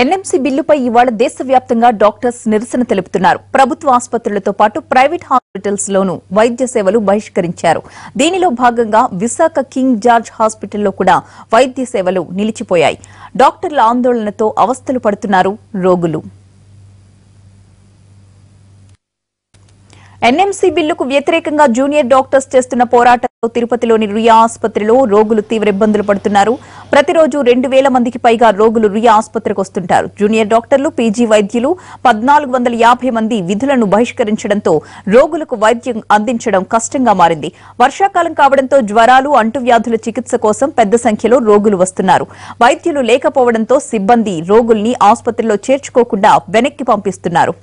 NMC బిల్లుపై ఇవాళ దేశవ్యాప్తంగా డాక్టర్స్ నిరసన తెలుపుతున్నారు. ప్రభుత్వ ఆసుపత్రులతో పాటు ప్రైవేట్ హాస్పిటల్స్ లోను వైద్య సేవలు బహిష్కరించారు. దీనిలో భాగంగా విశాఖ కింగ్ జార్జ్ హాస్పిటల్లో కూడా వైద్య సేవలు నిలిచిపోయాయి. డాక్టర్ల ఆందోళనతో అవస్థలు పడుతున్నారు రోగులు. NMC బిల్లుకు వ్యతిరేకంగా జూనియర్ డాక్టర్స్ చేస్తున్న పోరాటంలో తిరుపతిలోని రియా ఆసుపత్రిలో రోగులు తీవ్ర ఇబ్బందులు పడుతున్నారు. ప్రతిరోజు 2000 మందికి పైగా రోగులు రియా ఆసుపత్రికి వస్తుంటారు. జూనియర్ డాక్టర్లు, పీజీ వైద్యులు 1450 మంది విధులను బహిష్కరించడంతో రోగులకు వైద్యం అందించడం కష్టంగా మారింది. వర్షాకాలం కావడంతో జ్వరాలు, అంటువ్యాధుల చికిత్స కోసం పెద్ద సంఖ్యలో రోగులు వస్తున్నారు. వైద్యులు లేకపోవడంతో సిబ్బంది రోగుల్ని ఆసుపత్రిలో చేర్చుకోకుండా వెనక్కి పంపిస్తున్నారు.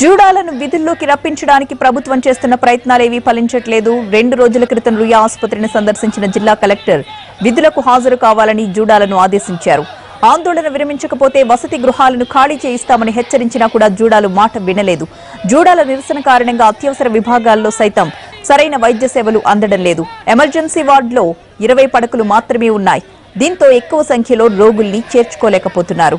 జూడాలను విధుల్లోకి రప్పించడానికి ప్రభుత్వం చేస్తున్న ప్రయత్నాలేవీ ఫలించట్లేదు. 2 రోజుల క్రితం రుయా ఆసుపత్రిని సందర్శించిన జిల్లా కలెక్టర్ విధులకు హాజరు కావాలని జూడాలను ఆదేశించారు. ఆందోళన విరమించకపోతే వసతి గృహాలను ఖాళీ చేయిస్తామని హెచ్చరించినా కూడా జూడాలు మాట వినలేదు. జూడాల నిరసన కారణంగా అత్యవసర విభాగాల్లో సైతం సరైన వైద్య సేవలు అందడం లేదు. ఎమర్జెన్సీ వార్డులో 20 పడకలు మాత్రమే ఉన్నాయి. దీంతో ఎక్కువ సంఖ్యలో రోగుల్ని చేర్చుకోలేకపోతున్నారు.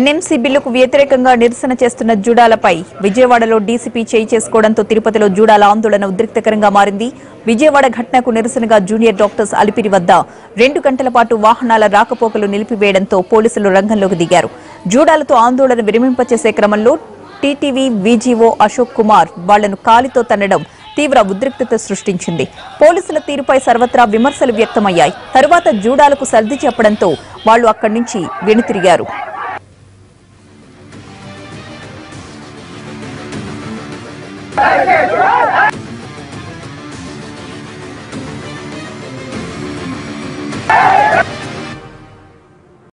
NMC బిల్లుకు వ్యతిరేకంగా నిరసన చేస్తున్న జూడాలపై విజయవాడలో DCP చేయి చేసుకోవడంతో తిరుపతిలో జూడాల ఆందోళన ఉద్రిక్తకరంగా మారింది. విజయవాడ ఘటనకు నిరసనగా జూనియర్ డాక్టర్స్ అలిపిరి వద్ద 2 గంటల పాటు వాహనాల రాకపోకలు నిలిపివేయడంతో పోలీసులు రంగంలోకి దిగారు. జూడాలతో ఆందోళన విరమింపచేసే క్రమంలో TTV VGO అశోక్ కుమార్ వాళ్లను కాలితో తన్నడం తీవ్ర ఉద్రిక్తత సృష్టించింది. పోలీసుల తీరుపై సర్వత్రా విమర్శలు వ్యక్తమయ్యాయి. తరువాత జూడాలకు సర్ది చెప్పడంతో వాళ్లు అక్కడి నుంచి వెనుతిరిగారు.